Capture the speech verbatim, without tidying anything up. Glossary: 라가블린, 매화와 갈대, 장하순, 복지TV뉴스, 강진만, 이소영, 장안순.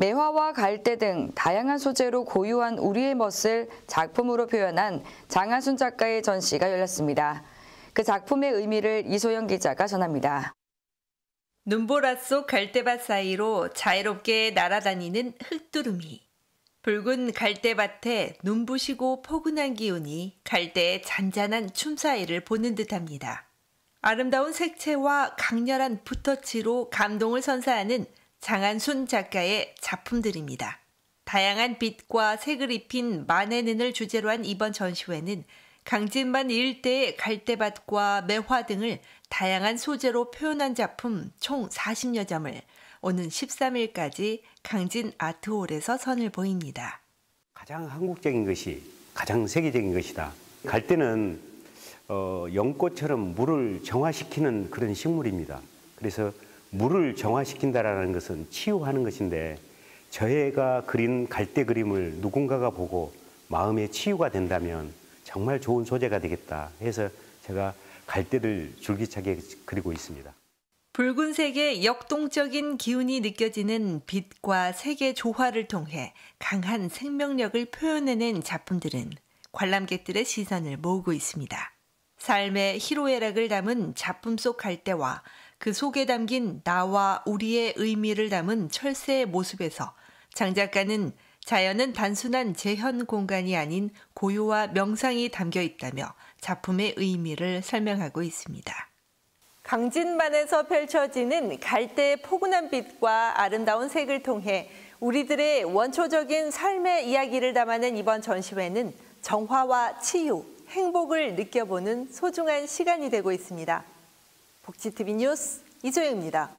매화와 갈대 등 다양한 소재로 고유한 우리의 멋을 작품으로 표현한 장하순 작가의 전시가 열렸습니다. 그 작품의 의미를 이소영 기자가 전합니다. 눈보라 속 갈대밭 사이로 자유롭게 날아다니는 흙두루미. 붉은 갈대밭에 눈부시고 포근한 기운이 갈대의 잔잔한 춤사위를 보는 듯합니다. 아름다운 색채와 강렬한 붓터치로 감동을 선사하는 장안순 작가의 작품들입니다. 다양한 빛과 색을 입힌 만의 눈을 주제로 한 이번 전시회는 강진만 일대의 갈대밭과 매화 등을 다양한 소재로 표현한 작품 총 사십여 점을 오는 십삼일까지 강진 아트홀에서 선을 보입니다. 가장 한국적인 것이 가장 세계적인 것이다. 갈대는 어, 연꽃처럼 물을 정화시키는 그런 식물입니다. 그래서 물을 정화시킨다라는 것은 치유하는 것인데, 저해가 그린 갈대 그림을 누군가가 보고 마음의 치유가 된다면 정말 좋은 소재가 되겠다 해서 제가 갈대를 줄기차게 그리고 있습니다. 붉은색의 역동적인 기운이 느껴지는 빛과 색의 조화를 통해 강한 생명력을 표현해낸 작품들은 관람객들의 시선을 모으고 있습니다. 삶의 희로애락을 담은 작품 속 갈대와 그 속에 담긴 나와 우리의 의미를 담은 철새의 모습에서 장 작가는 자연은 단순한 재현 공간이 아닌 고요와 명상이 담겨 있다며 작품의 의미를 설명하고 있습니다. 강진만에서 펼쳐지는 갈대의 포근한 빛과 아름다운 색을 통해 우리들의 원초적인 삶의 이야기를 담아낸 이번 전시회는 정화와 치유, 행복을 느껴보는 소중한 시간이 되고 있습니다. 복지티비 뉴스 이소영입니다.